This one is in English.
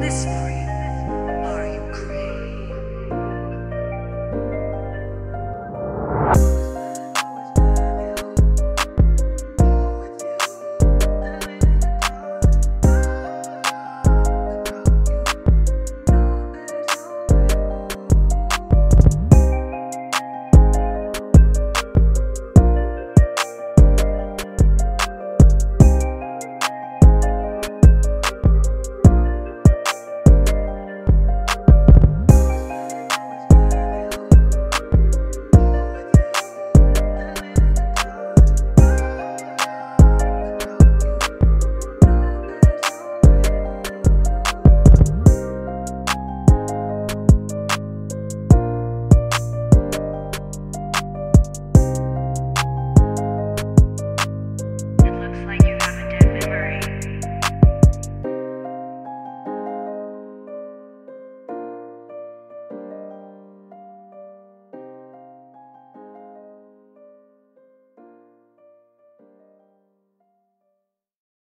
Listen.